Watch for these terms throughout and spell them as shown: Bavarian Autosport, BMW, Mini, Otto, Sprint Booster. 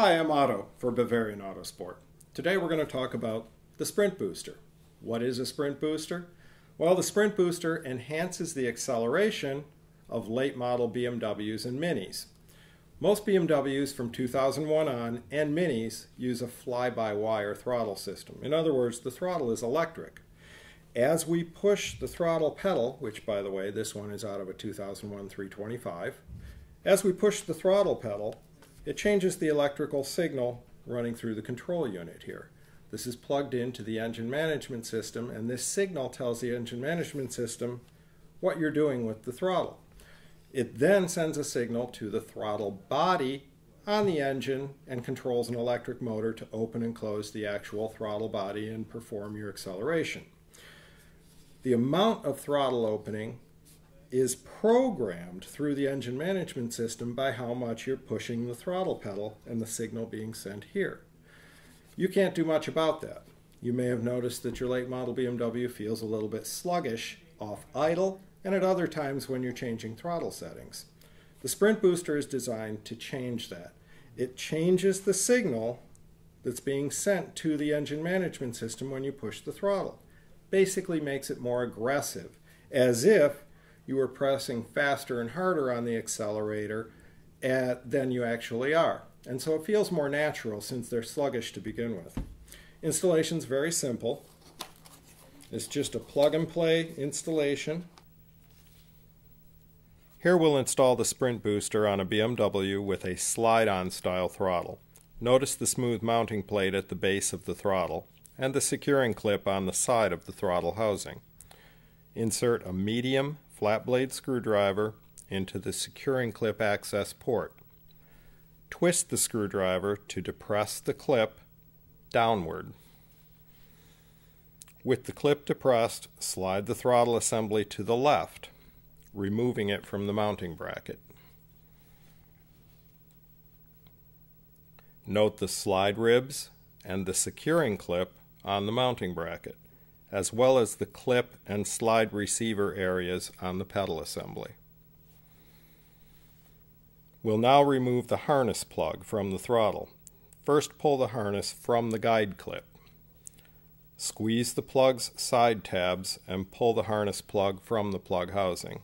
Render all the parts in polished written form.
Hi, I'm Otto for Bavarian Autosport. Today we're going to talk about the Sprint Booster. What is a Sprint Booster? Well, the Sprint Booster enhances the acceleration of late model BMWs and Minis. Most BMWs from 2001 on and Minis use a fly-by-wire throttle system. In other words, the throttle is electric. As we push the throttle pedal, which by the way, this one is out of a 2001 325, as we push the throttle pedal, it changes the electrical signal running through the control unit here. This is plugged into the engine management system, and this signal tells the engine management system what you're doing with the throttle. It then sends a signal to the throttle body on the engine and controls an electric motor to open and close the actual throttle body and perform your acceleration. The amount of throttle opening is programmed through the engine management system by how much you're pushing the throttle pedal and the signal being sent here. You can't do much about that. You may have noticed that your late model BMW feels a little bit sluggish off idle and at other times when you're changing throttle settings. The Sprint Booster is designed to change that. It changes the signal that's being sent to the engine management system when you push the throttle. Basically makes it more aggressive, as if you were pressing faster and harder on the accelerator than you actually are. And so it feels more natural since they're sluggish to begin with. Installation's very simple. It's just a plug and play installation. Here we'll install the Sprint Booster on a BMW with a slide-on style throttle. Notice the smooth mounting plate at the base of the throttle and the securing clip on the side of the throttle housing. Insert a medium flat blade screwdriver into the securing clip access port. Twist the screwdriver to depress the clip downward. With the clip depressed, slide the throttle assembly to the left, removing it from the mounting bracket. Note the slide ribs and the securing clip on the mounting bracket, as well as the clip and slide receiver areas on the pedal assembly. We'll now remove the harness plug from the throttle. First, pull the harness from the guide clip. Squeeze the plug's side tabs and pull the harness plug from the plug housing.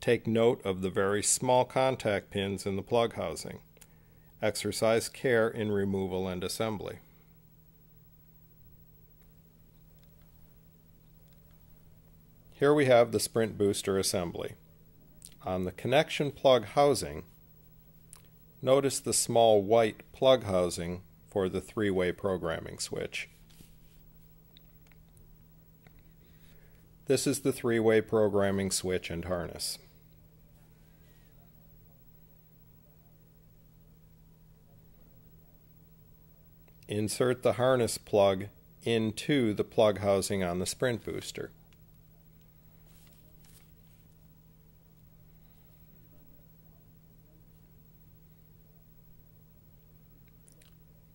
Take note of the very small contact pins in the plug housing. Exercise care in removal and assembly. Here we have the Sprint Booster assembly. On the connection plug housing, notice the small white plug housing for the three-way programming switch. This is the three-way programming switch and harness. Insert the harness plug into the plug housing on the Sprint Booster.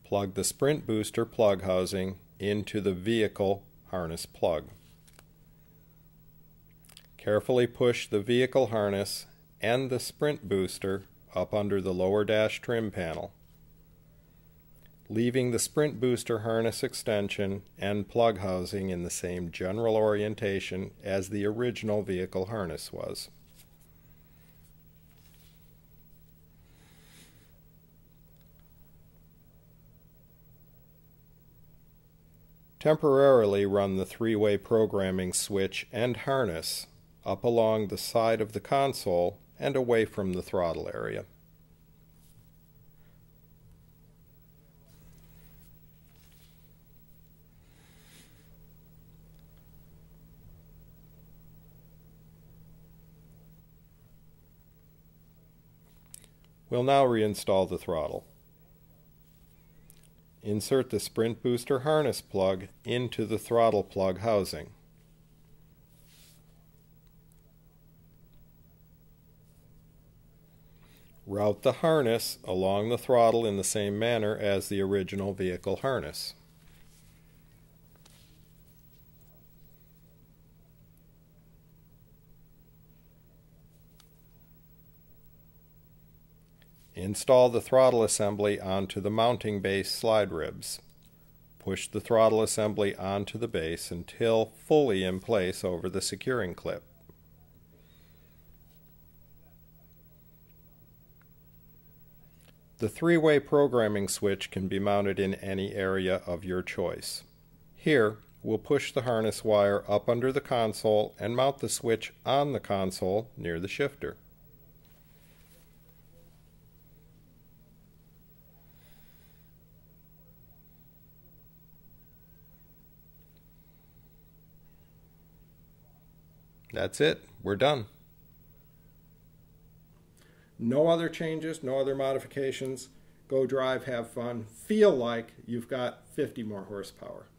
Plug the Sprint Booster plug housing into the vehicle harness plug. Carefully push the vehicle harness and the Sprint Booster up under the lower dash trim panel, leaving the Sprint Booster harness extension and plug housing in the same general orientation as the original vehicle harness was. Temporarily run the three-way programming switch and harness up along the side of the console and away from the throttle area. We'll now reinstall the throttle. Insert the Sprint Booster harness plug into the throttle plug housing. Route the harness along the throttle in the same manner as the original vehicle harness. Install the throttle assembly onto the mounting base slide ribs. Push the throttle assembly onto the base until fully in place over the securing clip. The three-way programming switch can be mounted in any area of your choice. Here, we'll push the harness wire up under the console and mount the switch on the console near the shifter. That's it. We're done. No other changes, no other modifications. Go drive, have fun. Feel like you've got 50 more horsepower.